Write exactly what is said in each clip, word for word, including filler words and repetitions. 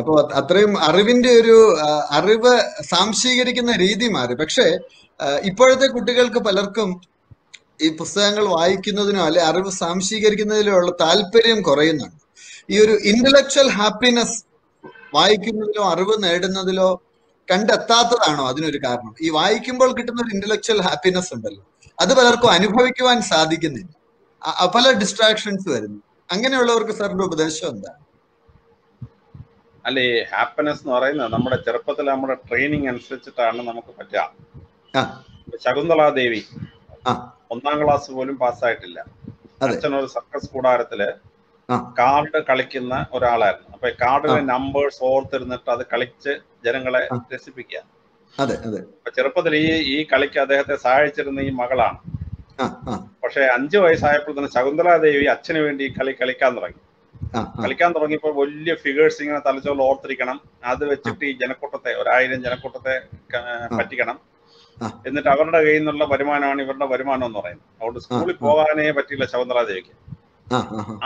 അപ്പോൾ അത്രയും അറിവിന്റെ ഒരു അറിവ് സാംശീകരിക്കുന്ന രീതി മാറി. പക്ഷേ ഇപ്പോഴത്തെ കുട്ടികൾക്ക് പലർക്കും ഈ പുസ്തകങ്ങൾ വായിക്കുന്നതിനോ അല്ലെ അറിവ് സാംശീകരിക്കുന്നതിനോ ഉള്ള താല്പര്യം കുറയുന്നുണ്ട്. ഈ ഒരു ഇന്റലക്ച്വൽ ഹാപ്പിനെസ് വായിക്കുന്നതിലോ അറിവ് നേടുന്നതിലോ കണ്ടെത്താത്തതാണോ അതിനൊരു കാരണം? ഈ വായിക്കുമ്പോൾ കിട്ടുന്ന ഒരു ഇന്റലക്ച്വൽ ഹാപ്പിനെസ് ഉണ്ടല്ലോ, അത് പലർക്കും അനുഭവിക്കുവാൻ സാധിക്കുന്നില്ല, പല ഡിസ്ട്രാക്ഷൻസ് വരുന്നു. അങ്ങനെയുള്ളവർക്ക് സാറിന്റെ ഉപദേശം എന്താണ്? അല്ല, ഈ ഹാപ്പിനെസ് എന്ന് പറയുന്നത് നമ്മുടെ ചെറുപ്പത്തിൽ നമ്മുടെ ട്രെയിനിങ് അനുസരിച്ചിട്ടാണ് നമുക്ക് പറ്റുക. ശകുന്തളാദേവി ഒന്നാം ക്ലാസ് പോലും പാസ്സായിട്ടില്ല. അച്ഛനൊരു സർക്കസ് കൂടാരത്തില് കാർഡ് കളിക്കുന്ന ഒരാളായിരുന്നു. അപ്പൊ കാർഡിലെ നമ്പേഴ്സ് ഓർത്തിരുന്നിട്ട് അത് കളിച്ച് ജനങ്ങളെ രസിപ്പിക്കുക. അപ്പൊ ചെറുപ്പത്തിൽ ഈ ഈ കളിക്ക് അദ്ദേഹത്തെ സഹായിച്ചിരുന്ന ഈ മകളാണ്. പക്ഷെ അഞ്ചു വയസ്സായപ്പോൾ തന്നെ ശകുന്തളാദേവി അച്ഛന് വേണ്ടി ഈ കളി കളിക്കാൻ തുടങ്ങി. കളിക്കാൻ തുടങ്ങിയപ്പോൾ വലിയ ഫിഗേഴ്സ് ഇങ്ങനെ തലച്ചോറിൽ ഓർത്തിരിക്കണം, അത് വെച്ചിട്ട് ഈ ജനക്കൂട്ടത്തെ ഒരായിരം ജനക്കൂട്ടത്തെ പറ്റിക്കണം, എന്നിട്ട് അവരുടെ കയ്യിൽ നിന്നുള്ള വരുമാനമാണ് ഇവരുടെ വരുമാനം എന്ന് പറയുന്നത്. അതുകൊണ്ട് സ്കൂളിൽ പോകാനേ പറ്റിയില്ല ശകുന്തളാദേവിക്ക്.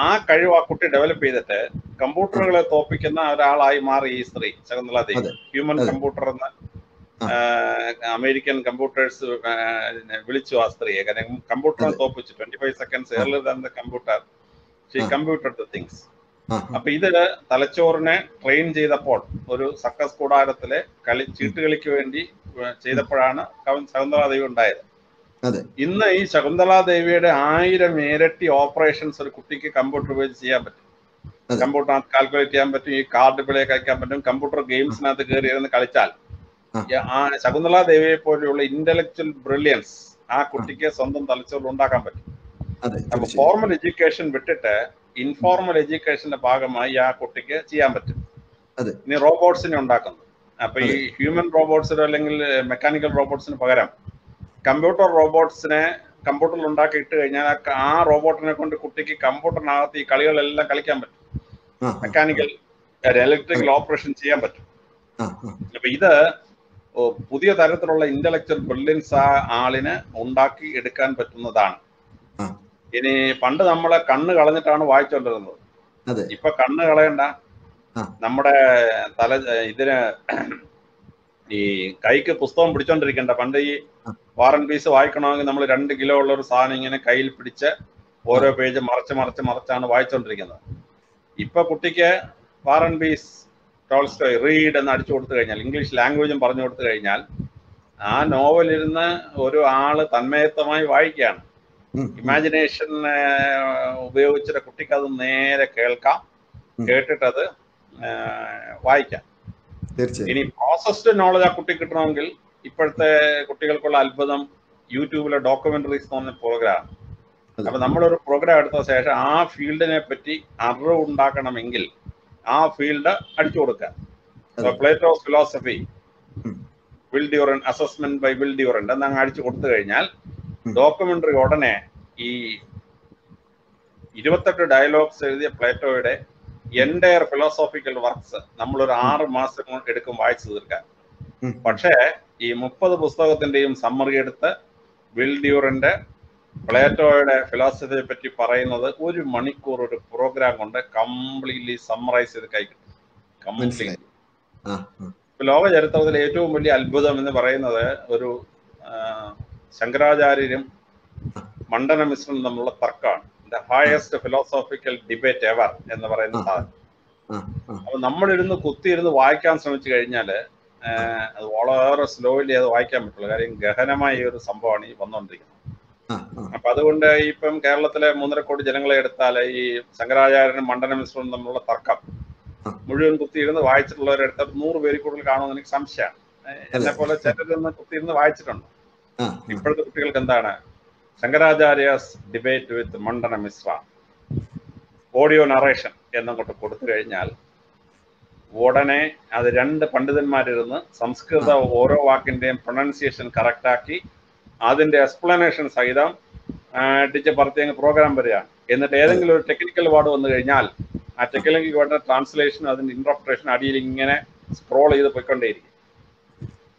ആ കഴിവ് ആ കുട്ടി ഡെവലപ്പ് ചെയ്തിട്ട് കമ്പ്യൂട്ടറുകളെ തോപ്പിക്കുന്ന ഒരാളായി മാറി ഈ സ്ത്രീ ശകുന്തളാദേവി. ഹ്യൂമൻ കമ്പ്യൂട്ടർ എന്ന അമേരിക്കൻ കമ്പ്യൂട്ടേഴ്സ് വിളിച്ചു ആ സ്ത്രീയെ, കാരണം കമ്പ്യൂട്ടറിനെ തോപ്പിച്ചു. Twenty five seconds earlier than the computer she computer the things. അപ്പൊ ഇതില് തലച്ചോറിനെ ട്രെയിൻ ചെയ്തപ്പോൾ ഒരു സർക്കസ് കൂടാരത്തിലെ കളി ചീട്ടുകളിക്ക് വേണ്ടി ചെയ്തപ്പോഴാണ് ശകുന്തളാദേവി ഉണ്ടായത്. ഇന്ന് ഈ ശകുന്തളാദേവിയുടെ ആയിരം ഇരട്ടി ഓപ്പറേഷൻസ് ഒരു കുട്ടിക്ക് കമ്പ്യൂട്ടർ ഉപയോഗിച്ച് ചെയ്യാൻ പറ്റും. കമ്പ്യൂട്ടറിനകത്ത് കാൽക്കുലേറ്റ് ചെയ്യാൻ പറ്റും, ഈ കാർഡ് പ്ലേ കളിക്കാൻ പറ്റും, കമ്പ്യൂട്ടർ ഗെയിംസിനകത്ത് കയറി ഇരുന്ന് കളിച്ചാൽ. ആ ശകുന്തളാദേവിയെ പോലെയുള്ള ഇന്റലക്ച്വൽ ബ്രില്യൻസ് ആ കുട്ടിക്ക് സ്വന്തം തലച്ചോറിൽ ഉണ്ടാക്കാൻ പറ്റും. അപ്പൊ ഫോർമൽ എഡ്യൂക്കേഷൻ വിട്ടിട്ട് ഇൻഫോർമൽ എഡ്യൂക്കേഷന്റെ ഭാഗമായി ആ കുട്ടിക്ക് ചെയ്യാൻ പറ്റും. ഇനി റോബോട്ട്സിനെ ഉണ്ടാക്കുന്നു. അപ്പൊ ഈ ഹ്യൂമൻ റോബോട്ട്സിനോ അല്ലെങ്കിൽ മെക്കാനിക്കൽ റോബോട്ട്സിന് പകരം കമ്പ്യൂട്ടർ റോബോട്ട്സിനെ കമ്പ്യൂട്ടറിൽ ഉണ്ടാക്കി ഇട്ട് കഴിഞ്ഞാൽ ആ റോബോട്ടിനെ കൊണ്ട് കുട്ടിക്ക് കമ്പ്യൂട്ടറിനകത്ത് ഈ കളികളെല്ലാം കളിക്കാൻ പറ്റും. മെക്കാനിക്കൽ ഇലക്ട്രിക്കൽ ഓപ്പറേഷൻ ചെയ്യാൻ പറ്റും. അപ്പൊ ഇത് പുതിയ തരത്തിലുള്ള ഇന്റലക്ച്വൽ ബ്രില്യൻസ് ആ ആളിന് ഉണ്ടാക്കി എടുക്കാൻ പറ്റുന്നതാണ്. ഇനി പണ്ട് നമ്മളെ കണ്ണ് കളഞ്ഞിട്ടാണ് വായിച്ചുകൊണ്ടിരുന്നത്. ഇപ്പൊ കണ്ണ് കളയണ്ട, നമ്മുടെ തല ഇതിന് ഈ കൈക്ക് പുസ്തകം പിടിച്ചോണ്ടിരിക്കണ്ട. പണ്ട് ഈ വാറൻ പീസ് വായിക്കണമെങ്കിൽ നമ്മൾ രണ്ട് കിലോ ഉള്ള ഒരു സാധനം ഇങ്ങനെ കയ്യിൽ പിടിച്ച് ഓരോ പേജ് മറച്ച് മറച്ച് മറച്ചാണ് വായിച്ചോണ്ടിരിക്കുന്നത്. ഇപ്പൊ കുട്ടിക്ക് വാറൻ പീസ്, ടോൾസ്റ്റോയ് റീഡ് എന്ന് അടിച്ചു കൊടുത്തു കഴിഞ്ഞാൽ, ഇംഗ്ലീഷ് ലാംഗ്വേജും പറഞ്ഞു കൊടുത്തു കഴിഞ്ഞാൽ, ആ നോവലിരുന്ന് ഒരു ആള് തന്മയത്തമായി വായിക്കുകയാണ്. ഇമാജിനേഷൻ ഉപയോഗിച്ചിട്ട് കുട്ടിക്ക് അത് നേരെ കേൾക്കാം, കേട്ടിട്ടത് വായിക്കാം. ഇനി പ്രോസസ്ഡ് നോളജ് ആ കുട്ടി കിട്ടണമെങ്കിൽ ഇപ്പോഴത്തെ കുട്ടികൾക്കുള്ള അത്ഭുതം യൂട്യൂബിലെ ഡോക്യുമെന്ററീസ് എന്ന് പറഞ്ഞ പ്രോഗ്രാം. അപ്പൊ നമ്മളൊരു പ്രോഗ്രാം എടുത്ത ശേഷം ആ ഫീൽഡിനെ പറ്റി അറിവ് ഉണ്ടാക്കണമെങ്കിൽ ആ ഫീൽഡ് അടിച്ചു കൊടുക്കുക. Plato's philosophy Will Durant, assessment by Will Durant എന്നങ്ങ് അടിച്ചു കൊടുത്തു കഴിഞ്ഞാൽ ഡോക്യുമെന്ററി ഉടനെ ഈ ഇരുപത്തെട്ട് ഡയലോഗ്സ് എഴുതിയ പ്ലേറ്റോയുടെ എൻറ്റയർ ഫിലോസോഫിക്കൽ വർക്ക്സ് നമ്മളൊരു ആറ് മാസം കൊണ്ട് എടുക്കും വായിച്ചു തീർക്കാൻ. പക്ഷേ ഈ മുപ്പത് പുസ്തകത്തിന്റെയും സമ്മറി എടുത്ത് വിൽ ഡ്യൂറന്റ് പ്ലേറ്റോയുടെ ഫിലോസഫിയെ പറ്റി പറയുന്നത് ഒരു മണിക്കൂർ ഒരു പ്രോഗ്രാം കൊണ്ട് കംപ്ലീറ്റ്ലി സമ്മറൈസ് ചെയ്ത് കൈ കിട്ടും. കംപ്ലീറ്റ്ലി ലോക ചരിത്രത്തിലെ ഏറ്റവും വലിയ അത്ഭുതം എന്ന് പറയുന്നത് ഒരു ശങ്കരാചാര്യരും മണ്ഡന മിശ്രനും തമ്മിലുള്ള തർക്കമാണ്. The highest philosophical debate ever എന്ന് പറയുന്ന സാധനം. അപ്പൊ നമ്മളിരുന്ന് കുത്തിയിരുന്ന് വായിക്കാൻ ശ്രമിച്ചു കഴിഞ്ഞാൽ അത് വളരെ സ്ലോയിലി അത് വായിക്കാൻ പറ്റുള്ളൂ. കാര്യം ഗഹനമായ ഒരു സംഭവമാണ് ഈ വന്നുകൊണ്ടിരിക്കുന്നത്. അപ്പൊ അതുകൊണ്ട് ഇപ്പം കേരളത്തിലെ മൂന്നര കോടി ജനങ്ങളെ എടുത്താൽ ഈ ശങ്കരാചാര്യനും മണ്ഡന മിശ്രനും തമ്മിലുള്ള തർക്കം മുഴുവൻ കുത്തിയിരുന്ന് വായിച്ചിട്ടുള്ളവരെടുത്ത നൂറ് പേര് കൂടുതൽ കാണുമെന്ന് എനിക്ക് സംശയമാണ്. എന്നെ പോലെ ചിലരൊന്ന് കുത്തിയിരുന്ന് വായിച്ചിട്ടുണ്ട്. ഇപ്പോഴത്തെ കുട്ടികൾക്ക് എന്താണ്? Shankaracharya's debate with Mandana Mishra audio narration എന്നങ്ങോട്ട് കൊടുത്തു കഴിഞ്ഞാൽ ഉടനെ അത് രണ്ട് പണ്ഡിതന്മാരിരുന്ന് സംസ്കൃത ഓരോ വാക്കിന്റെയും പ്രൊണൗൺസിയേഷൻ കറക്റ്റാക്കി അതിന്റെ എക്സ്പ്ലനേഷൻ സഹിതം ടീച്ചർ പറഞ്ഞ പ്രോഗ്രാം വരികയാണ്. എന്നിട്ട് ഏതെങ്കിലും ഒരു ടെക്നിക്കൽ വേർഡ് വന്നു കഴിഞ്ഞാൽ ആ ടെക്നിക്കൽ വേർഡിന്റെ ട്രാൻസ്ലേഷനും അതിന്റെ ഇന്റർപ്രിട്ടേഷനും അടിയിൽ ഇങ്ങനെ സ്ക്രോൾ ചെയ്ത് പോയിക്കൊണ്ടേയിരിക്കും.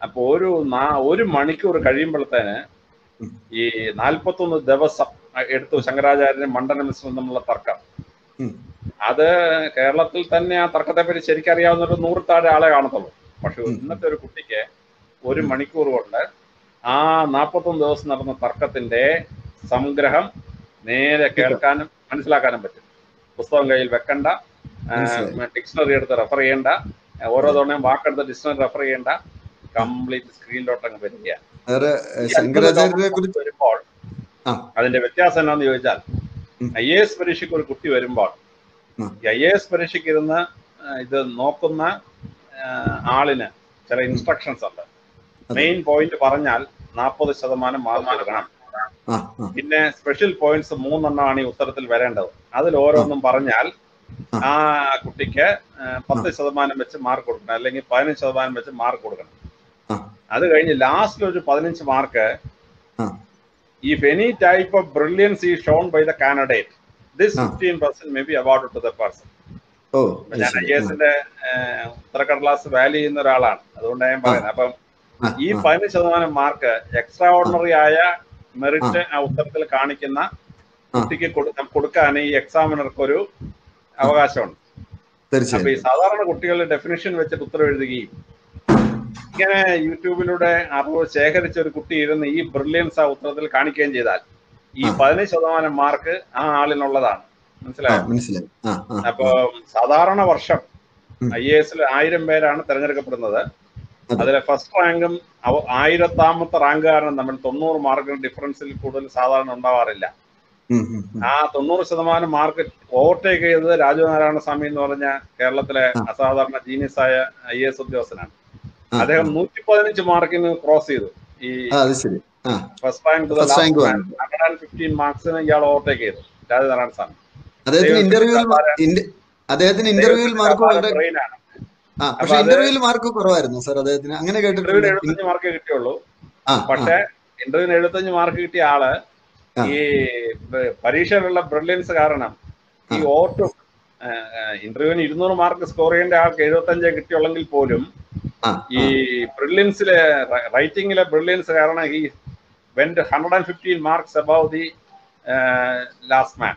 അപ്പോൾ ഒരു ഒരു മണിക്കൂർ കഴിയുമ്പോഴത്തേന് ഈ നാൽപ്പത്തൊന്ന് ദിവസം എടുത്തു ശങ്കരാചാര്യനും മണ്ഡന മിശ്രനും തമ്മിലുള്ള തർക്കം. Ada Kerala Tultania, Takatapari Cherikaria, Nurta, Alaganto, but she was not a Kutike, or in Manikur Wonder. Ah, Napoton those Narana Tarkatin day, Sam Graham, Ne the Kerkan, Anslakan, Pusanga Ilvakanda, and dictionary at the referenda, and what other name Barker the distant referenda, complete screen dot and Vedia. And the Vetas and on the Ujal. I A S Perishikur Kutti were involved. I A S Perishikirana, the Nokuna, Alina, there are instructions on that. Main point Paranal, Napo the Sadamana Marmanagram. In a special points, the moon and Nani Utharatil Veranda. Other over on the Paranal, ah, Kutika, Pathis Sadamana Metsa Markur, Nalangi Pine Sadaman Metsa Markurgan. Other any last load of Padanich marker. If any type of brilliance is shown by the candidate, this fifteen percent may be awarded to the person. Oh, yes. Yes, in the Trakarlas Valley in the Ralan. I don't know. If I miss a marker, extraordinary aya, merit out of the Karnikina, ticket Kurkani, examiner Kuru, Avagashon. There is a definition which is YouTube will day Apollo Shaker Kutti and the brilliance out of the Kanikanji that. E. Panish on a marker, Al in Oladan. Sadarana worship. Yes, Iron Bear and Teranga. Other first rangum, our Ira Tamatanga and the Mentonor market difference in Kudal Sadan and Barilla. Ah, Tonur Sadaman market overtake the Rajanarana Sami Norana, Kerala, Asadana Genius, I A S of Josanam. They have multiple mark in cross either. First time to the last one hundred fifteen marks in a yellow take it. That is the answer. Are there an interview? Are there an interview? Marco interview Marco Corona, sir. I'm going to get a market. But interview market yala Parisha brilliance garana. He ought to interview no mark score and our Kerotanja Kitolangal podium. He brilliance writing brilliance. He went one hundred fifteen marks above the uh, last man.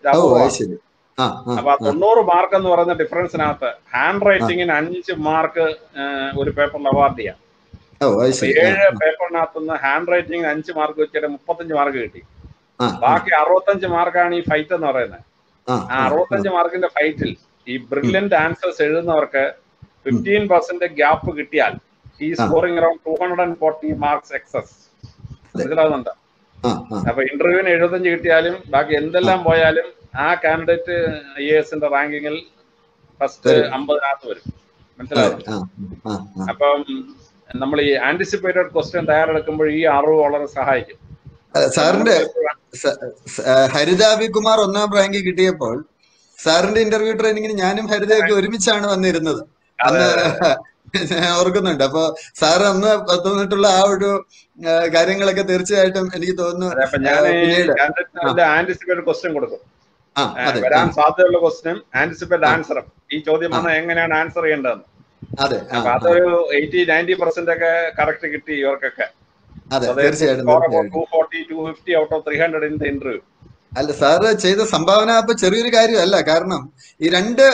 That's oh, I see. About the no mark and the difference in handwriting in an mark or a paper lavardia. Oh, I see. Paper not on the handwriting and mark which are important. Margarity Baki Arotanj Markani fight on arena. Arotanj mark in the fight. He brilliant answer said in fifteen percent gap gittial. He is scoring around two hundred forty marks excess. That's it. If an interview in eight hundred gittial, baki endellam poyalum aa candidate I A S in the ranking il first fifty nathu varum. Manassilaya. Appam nammal ee anticipated question thayararikkumbol ee aru valare sahayikkum. Sirinte Haridavi Kumar onnam rank kittiyappol sirinte interview training nu njanum Haridavikku orimichana vannirunathu. Organ Dapa Sarana Patonatula carrying like a third item and you don't know the anticipated question. Question, anticipated answer. Each of the mana and answer and done. Other eighty, ninety percent characterity or caca. So they score about two forty, two fifty out of three hundred in the interview. Al Sara Chase Sambana Cherry Cariola Karnam. It under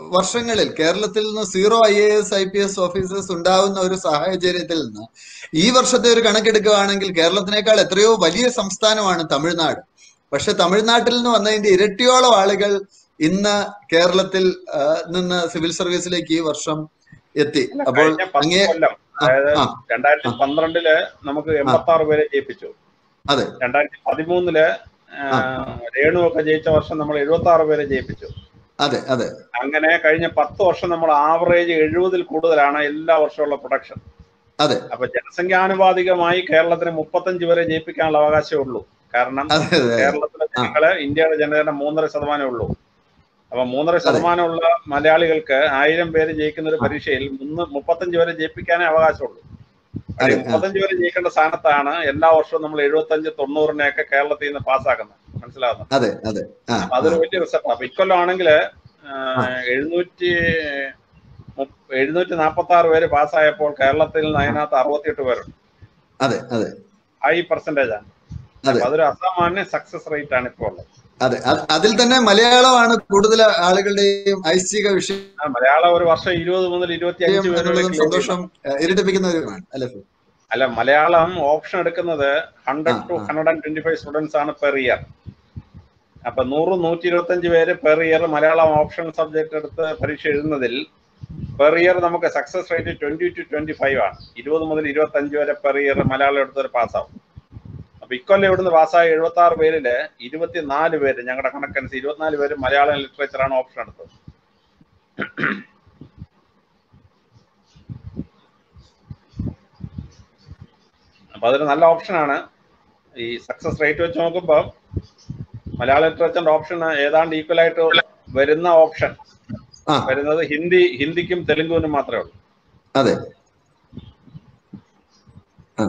Washington, Kerala Tilna, zero I A S I P S officers, Sundown or Sahai Jerry Tilna. Ever shut their connected government, Kerala Naka, Latrio, Valia Samstana, and Tamil Nadu. Pasha Tamil Nadilno and the Retiola Alagal in the Kerala Til civil service like E. Versham Eti. About Pandrandilla, Namaka Empathar, very epicho. Other than Padimunle, Reno Kajacha or Sanama Erothar, very epicho. Other, other. Angana Karina Patoshan average Edudil Kudarana Illa or Shola production. Other. About Jansangana Vadiga, my Kerala, Mupatan Jura, J P K and Lavaga Shulu, Karnam, Kerala, India, General Mondra Salmanulu. Our Mondra Salmanula, Malayal Kerr, Iron Berry Jake and the Parishil, Mupatan Jura, J P K and Lavaga Shulu. Mupatan Jura Jake and Sanatana, Ella or Shonam Ledotanja, Tonor Naka, Kerala in the Pasakana. Other, other, other, which is a particular angle, Ednuti Napatar, very Pasai, Kerala till Naina, Taroti to wear. Other, other high percentage. Other Asaman success rate and a problem. അതെ, അതിൽ തന്നെ മലയാളമാണ് കൂടുതൽ ആളുകളുടെയും ഐച്ഛിക വിഷയം. മലയാളം ഒരു വർഷം ഇരുപത് മുതൽ ഇരുപത്തി അഞ്ച് പേരുള്ള സന്തോഷം ഇരട്ടിപ്പിക്കുന്നവരുമാണ് അല്ലേ? അല്ല, മലയാളം ഓപ്ഷൻ എടുക്കുന്നത് hundred to hundred and twenty five students ആണ് പെർ ഇയർ. അപ്പൊ നൂറ് നൂറ്റി ഇരുപത്തി അഞ്ച് പേര് per year Malayalam option subject എടുത്ത് പരീക്ഷ എഴുതുന്നതിൽ പെർ ഇയർ നമുക്ക് success rate twenty to twenty five ആണ്. ഇരുപത് മുതൽ ഇരുപത്തി അഞ്ച് വരെ പെർ ഇയർ മലയാളം എടുത്തവർ പാസ്സാവും. അപ്പൊ ഇക്കൊല്ലം ഇവിടുന്ന് പാസ്സായ എഴുപത്തി ആറ് പേരില് ഇരുപത്തിനാല് പേര്, ഞങ്ങളുടെ കണക്കനുസരിച്ച് ഇരുപത്തിനാല് പേര് മലയാളം ലിറ്ററേച്ചറാണ് ഓപ്ഷൻ എടുത്തത്. അപ്പൊ അതൊരു നല്ല ഓപ്ഷനാണ്. ഈ സക്സസ് റേറ്റ് വെച്ച് നോക്കുമ്പോൾ മലയാള ലിറ്ററേച്ചറിന്റെ ഓപ്ഷൻ ഏതാണ്ട് ഈക്വൽ ആയിട്ട് വരുന്ന ഓപ്ഷൻ വരുന്നത് ഹിന്ദി ഹിന്ദിക്കും തെലുങ്കുവിനും മാത്രമേ ഉള്ളൂ. അതെ.